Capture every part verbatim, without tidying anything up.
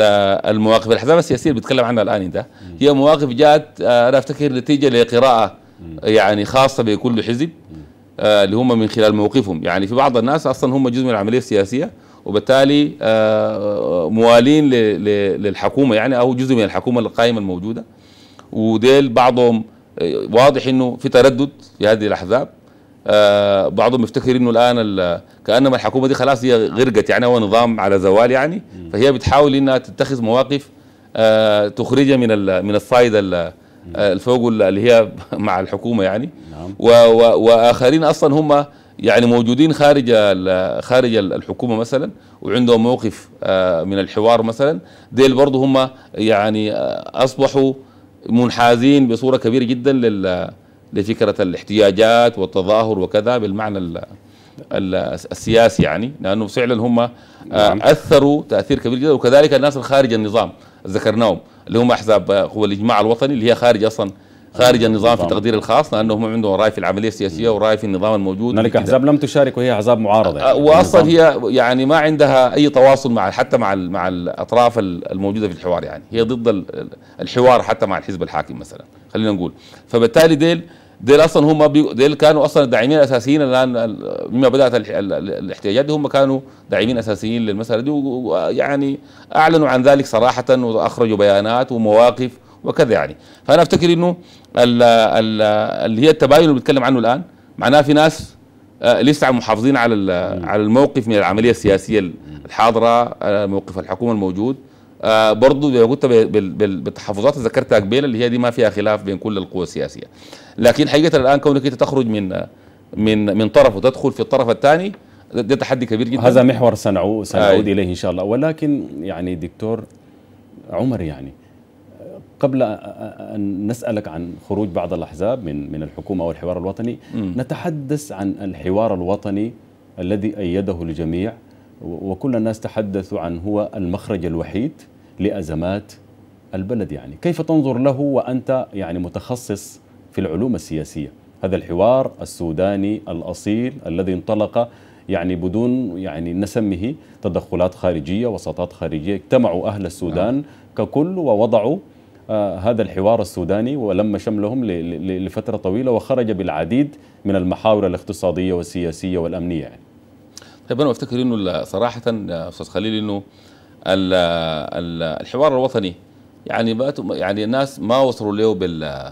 المواقف الأحزاب السياسية اللي بتكلم عنها الآن ده هي مواقف جاءت أنا أفتكر نتيجة لقراءة يعني خاصة بكل حزب اللي هم من خلال موقفهم. يعني في بعض الناس أصلا هم جزء من العملية السياسية وبالتالي موالين للحكومة يعني أو جزء من الحكومة القائمة الموجودة، وديل بعضهم واضح إنه في تردد في هذه الأحزاب. آه بعضهم يفتكر انه الان كانما الحكومه دي خلاص هي غرقت يعني هو نظام على زوال يعني، فهي بتحاول انها تتخذ مواقف آه تخرجها من من الصعيد الفوق اللي هي مع الحكومه يعني. نعم. واخرين اصلا هم يعني موجودين خارج خارج الحكومه مثلا وعندهم موقف آه من الحوار مثلا، ديل برضه هم يعني اصبحوا منحازين بصوره كبيره جدا لل لفكرة الاحتياجات والتظاهر وكذا بالمعنى ال ال السياسي يعني، لأنه فعلا هم أثروا تأثير كبير جدا. وكذلك الناس الخارج النظام ذكرناهم اللي هم أحزاب قوى الإجماع الوطني اللي هي خارج أصلا خارج النظام في تقدير الخاص، لأنهم عندهم رأي في العملية السياسية ورأي في النظام الموجود. هناك أحزاب لم تشارك وهي أحزاب معارضة يعني وأصلا هي يعني ما عندها أي تواصل مع حتى مع مع الأطراف الموجودة في الحوار يعني، هي ضد الحوار حتى مع الحزب الحاكم مثلا خلينا نقول. فبالتالي ديل ديل اصلا هم ديل كانوا اصلا الداعمين الاساسيين الان مما بدات الاحتياجات دي، هم كانوا داعمين اساسيين للمساله دي ويعني اعلنوا عن ذلك صراحه واخرجوا بيانات ومواقف وكذا يعني. فانا افتكر انه اللي هي التباين اللي بنتكلم عنه الان معناه في ناس لسه محافظين على على الموقف من العمليه السياسيه الحاضره، موقف الحكومه الموجود آه برضو زي ما قلت بالتحفظات اللي ذكرتها قبيل اللي هي دي ما فيها خلاف بين كل القوى السياسيه. لكن حقيقه الان كونك انت تخرج من من من طرف وتدخل في الطرف الثاني ده تحدي كبير جدا. هذا محور سنعود سنعود آه. اليه ان شاء الله. ولكن يعني دكتور عمر، يعني قبل ان نسالك عن خروج بعض الاحزاب من من الحكومه او الحوار الوطني، م. نتحدث عن الحوار الوطني الذي ايده الجميع وكل الناس تحدثوا عنه، هو المخرج الوحيد لأزمات البلد. يعني كيف تنظر له وأنت يعني متخصص في العلوم السياسية؟ هذا الحوار السوداني الأصيل الذي انطلق يعني بدون يعني نسميه تدخلات خارجية وسطات خارجية، اجتمعوا أهل السودان ككل ووضعوا آه هذا الحوار السوداني ولم شملهم لفترة طويلة وخرج بالعديد من المحاور الاقتصادية والسياسية والأمنية يعني. طيب انا افتكر انه صراحه استاذ خليل انه الحوار الوطني يعني يعني الناس ما وصلوا له بال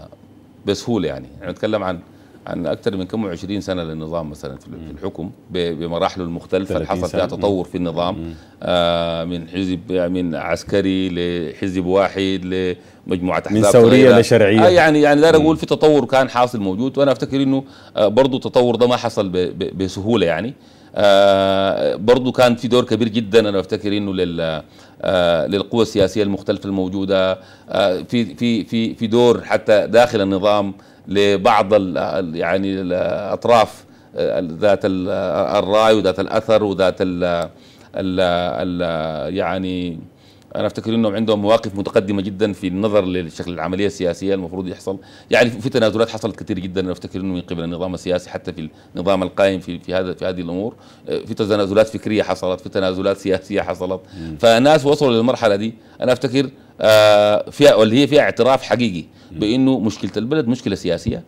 بسهوله يعني، يعني نتكلم عن عن اكثر من كم وعشرين سنه للنظام مثلا في الحكم بمراحله المختلفه اللي حصل فيها تطور في النظام آه من حزب من عسكري لحزب واحد لمجموعه احزاب من ثوريه لشرعيه آه يعني يعني ده اقول في تطور كان حاصل موجود. وانا افتكر انه آه برضه التطور ده ما حصل بسهوله يعني. آه برضو كان في دور كبير جدا انا افتكر انه لل آه للقوى السياسيه المختلفه الموجوده آه في في في في دور حتى داخل النظام لبعض ال يعني الاطراف ذات الراي وذات الاثر وذات ال ال ال يعني انا افتكر انهم عندهم مواقف متقدمه جدا في النظر لشكل العمليه السياسيه المفروض يحصل يعني. في تنازلات حصلت كثير جدا انا افتكر انه من قبل النظام السياسي حتى في النظام القائم في في هذا في هذه الامور، في تنازلات فكريه حصلت، في تنازلات سياسيه حصلت، فالناس وصلوا للمرحله دي انا افتكر آه فيها واللي هي فيها اعتراف حقيقي بانه مشكله البلد مشكله سياسيه،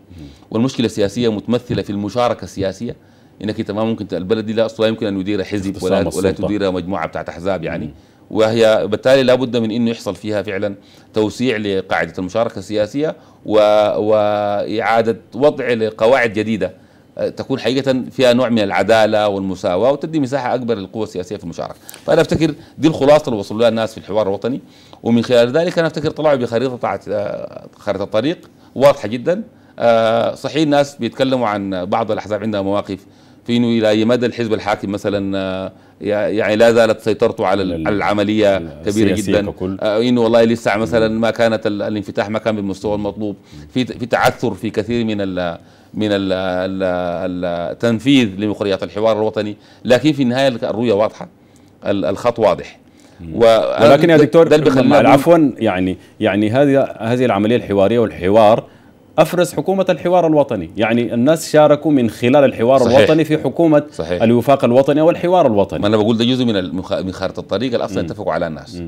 والمشكله السياسيه متمثله في المشاركه السياسيه، انك انت ما ممكن البلد دي لا اصلا يمكن ان يديرها حزب ولا ولا تديرها مجموعه بتاعت احزاب يعني. وهي بالتالي لابد من انه يحصل فيها فعلا توسيع لقاعده المشاركه السياسيه واعاده وضع لقواعد جديده تكون حقيقه فيها نوع من العداله والمساواه وتدي مساحه اكبر للقوى السياسيه في المشاركه. فانا افتكر دي الخلاصه اللي وصلوا لها الناس في الحوار الوطني، ومن خلال ذلك انا افتكر طلعوا بخريطه خريطه طريق واضحه جدا. صحيح الناس بيتكلموا عن بعض الاحزاب عندها مواقف في انه الى اي مدى الحزب الحاكم مثلا يعني لا زالت سيطرته على العمليه كبيره جدا، انه والله لسه مثلا ما كانت الانفتاح ما كان بالمستوى المطلوب، في في تعثر في كثير من ال من ال التنفيذ لمخرجات الحوار الوطني. لكن في النهايه الرؤيه واضحه، الخط واضح. ولكن يا دكتور عفوا يعني يعني هذه هذه العمليه الحواريه والحوار أفرز حكومة الحوار الوطني، يعني الناس شاركوا من خلال الحوار صحيح. الوطني في حكومة صحيح. الوفاق الوطني والحوار الوطني. ما أنا بقول ده جزء من من خارطة الطريق اللي أصلا اتفقوا على الناس.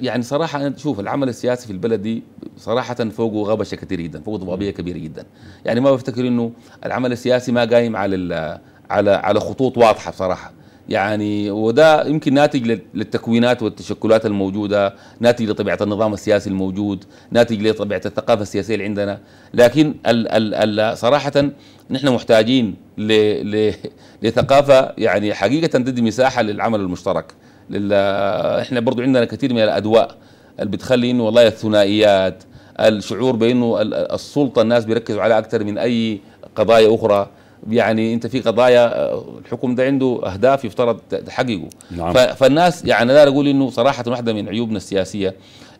يعني صراحه انا شوف العمل السياسي في البلد دي صراحه فوقه غبشه كثير جدا، فوقه ضبابيه كبيره جدا. يعني ما بفتكر انه العمل السياسي ما قايم على على على خطوط واضحه بصراحه. يعني وده يمكن ناتج للتكوينات والتشكلات الموجوده، ناتج لطبيعه النظام السياسي الموجود، ناتج لطبيعه الثقافه السياسيه اللي عندنا. لكن ال ال صراحه نحن محتاجين ل ل لثقافه يعني حقيقه تدي مساحه للعمل المشترك. احنا برضو عندنا كثير من الادواء اللي بتخلي انه والله الثنائيات، الشعور بانه السلطه الناس بيركزوا عليها اكثر من اي قضايا اخرى. يعني انت في قضايا الحكم ده عنده اهداف يفترض تحققه. نعم. فالناس يعني انا اقول انه صراحه واحده من عيوبنا السياسيه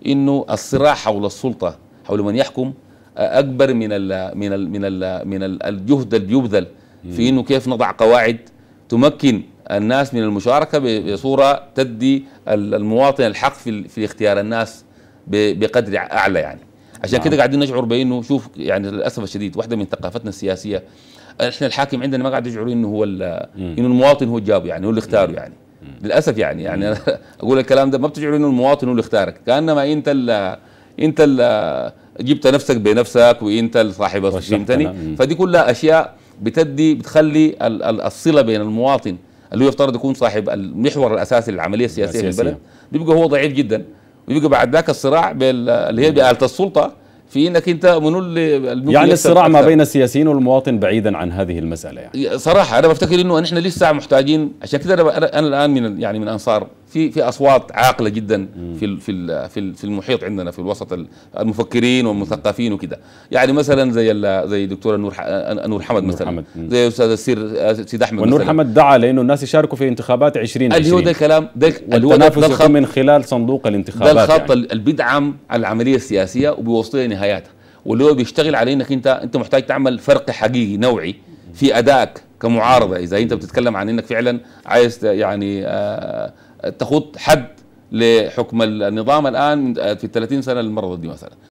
انه الصراع حول السلطه، حول من يحكم، اكبر من ال من ال من ال من الجهد اللي بيبذل في انه كيف نضع قواعد تمكن الناس من المشاركه بصوره تدي المواطن الحق في في اختيار الناس بقدر اعلى. يعني عشان نعم. كده قاعدين نشعر بانه شوف يعني للاسف الشديد واحده من ثقافتنا السياسيه احنا الحاكم عندنا ما قاعد يشعر انه هو انه المواطن هو جابه، يعني هو اللي اختاره. يعني للاسف يعني يعني انا اقول الكلام ده ما بتشعر انه المواطن هو اللي اختارك، كانما انت ال انت ال جبت نفسك بنفسك وانت صاحب فهمتني. فدي كلها اشياء بتدي بتخلي الصله بين المواطن اللي هو يفترض يكون صاحب المحور الاساسي للعمليه السياسيه في البلد بيبقى هو ضعيف جدا، ويبقى بعد ذاك الصراع اللي هي بآلة السلطه في انك انت منو اللي يعني الصراع ما بين السياسيين والمواطن بعيدا عن هذه المساله. يعني صراحه انا بفتكر انه نحن لسه محتاجين، عشان كده انا انا الان من يعني من انصار في في اصوات عاقله جدا في في في المحيط عندنا في الوسط، المفكرين والمثقفين وكده. يعني مثلا زي زي دكتوره نور نور حمد مثلا، حمد. زي استاذ السير سيد احمد مثلا. ونور حمد دعا لانه الناس يشاركوا في انتخابات عشرين عشرين، اللي هو ده الكلام اللي هو التنافس من خلال صندوق الانتخابات. ده الخط يعني. اللي بيدعم العمليه السياسيه وبيوصلها لنهايتها، واللي هو بيشتغل على انك انت انت محتاج تعمل فرق حقيقي نوعي في ادائك كمعارضه. اذا انت بتتكلم عن انك فعلا عايز يعني آه تخوض حد لحكم النظام الآن في الثلاثين سنة المرضى دي مثلا